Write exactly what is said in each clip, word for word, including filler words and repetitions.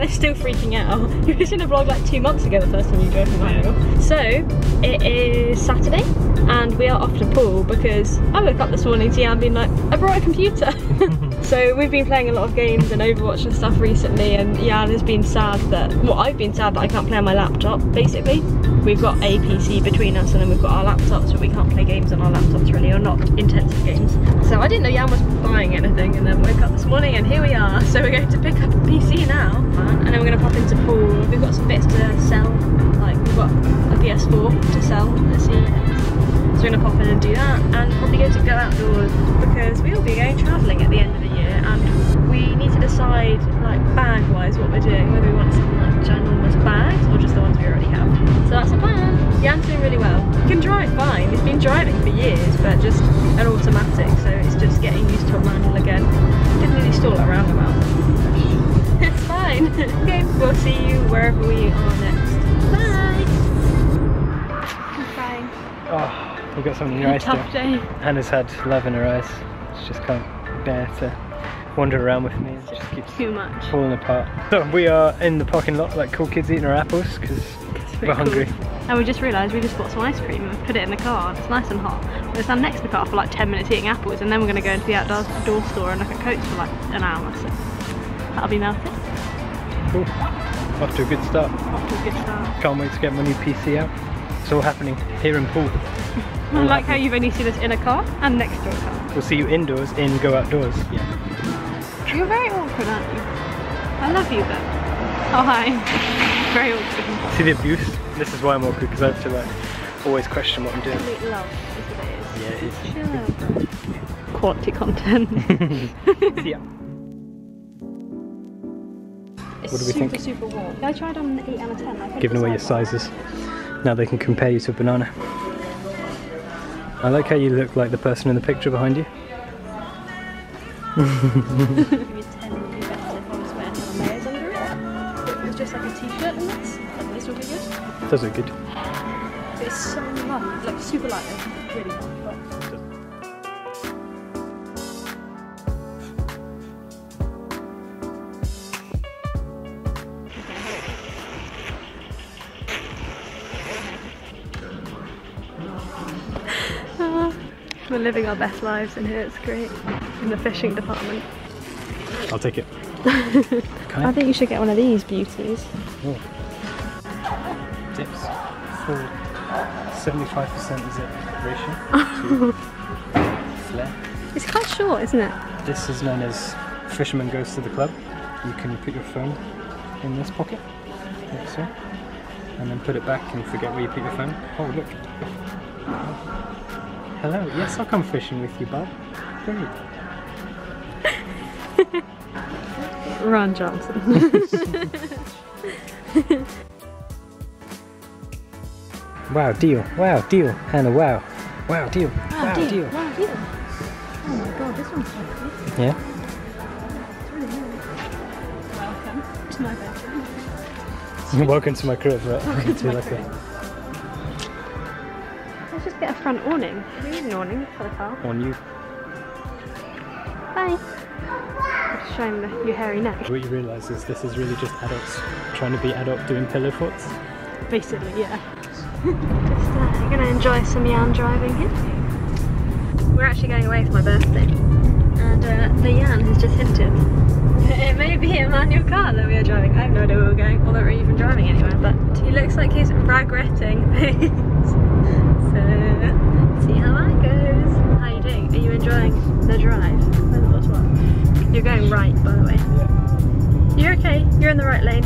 and it's still freaking out. You were in a vlog like two months ago the first time you drove from home. So it is Saturday and we are off to Poole because I woke up this morning to Yann being like, I brought a computer. So we've been playing a lot of games and Overwatch and stuff recently, and Yann has been sad that, well, I've been sad that I can't play on my laptop basically. We've got a P C between us and then we've got our laptops, but we can't play games on our laptops really, or not intensive games. So I didn't know Yann was buying anything, and then woke up this morning and here we are. So we're going to pick up a P C now and then we're going to pop into Poole. We've got some bits to sell, like we've got a P S four to sell, let's see. So we're going to pop in and do that and probably go to Go Outdoors because we will be going travelling at the end of the year and we need to decide, like, bag wise what we're doing, whether we want some like ginormous bags or just the ones we already have. So that's a plan. Yan's doing really well. He can drive fine, he's been driving for years, but just an automatic, so it's just getting used to a manual again. Didn't really stall at a roundabout. It's fine. Okay, we'll see you wherever we are next. Bye! I'm crying. Oh. We've got something nice to do. Hannah's had love in her eyes. She just can't bear to wander around with me. It just keeps too much. falling apart. So we are in the parking lot like cool kids eating our apples because we're hungry. Cool. And we just realised we just bought some ice cream and put it in the car. It's nice and hot. We'll stand next to the car for like ten minutes eating apples, and then we're going to go into the outdoor store and look at coats for like an hour. So that'll be melted. Cool. Off to a good start. Off to a good start. Can't wait to get my new P C out. It's all happening here in Poole. I like how you've only seen us in a car and next to a car. We'll see you indoors in Go Outdoors. Yeah. You're very awkward, aren't you? I love you, though. Oh, hi. Very awkward. See the abuse? This is why I'm awkward, because I have to like always question what I'm doing. Absolute love is what it is. Yeah, it is. Chill out. Quality content. Yeah. It's what do we super, think? super warm. I tried on the eight and a ten. I think Giving away your sizes. Now they can compare you to a banana. I like how you look like the person in the picture behind you. It's just like a t-shirt and this. This will be good. Does look good. It's so light, like super light, and really light. We're living our best lives in here, it's great. In the fishing department. I'll take it. Okay. I think you should get one of these beauties. Ooh. Dips full seventy-five percent zip ratio. Flare. It's quite short, isn't it? This is known as Fisherman Goes to the Club. You can put your phone in this pocket, like so, and then put it back and forget where you put your phone. Oh, look. Oh. Hello, yes, I'll come fishing with you, bud. Great. Ron Johnson. Wow, deal. Wow, deal. Hannah, wow. Wow, deal. Wow, deal. Wow, deal. Wow, deal. Oh my god, this one's so pretty. Yeah? It's really nice. Welcome to my bedroom. Welcome to my crib, right? Welcome to my crib. Let's just get a front awning. We need an awning for the car. On you. Bye. Just show him your hairy neck. What you realise is this is really just adults trying to be adult doing pillow forts. Basically, yeah. Just uh, going to enjoy some Yann driving here. We're actually going away for my birthday, and uh, the Yann has just hinted. It may be a manual car that we are driving. I have no idea where we're going, or that we're even driving anywhere, but he looks like he's regretting. See how that goes. How are you doing? Are you enjoying the drive? You're going right, by the way. Yeah. You're okay. You're in the right lane.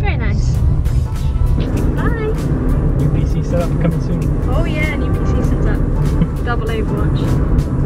Very nice. Bye. New P C setup coming soon. Oh yeah, new P C setup. Double Overwatch.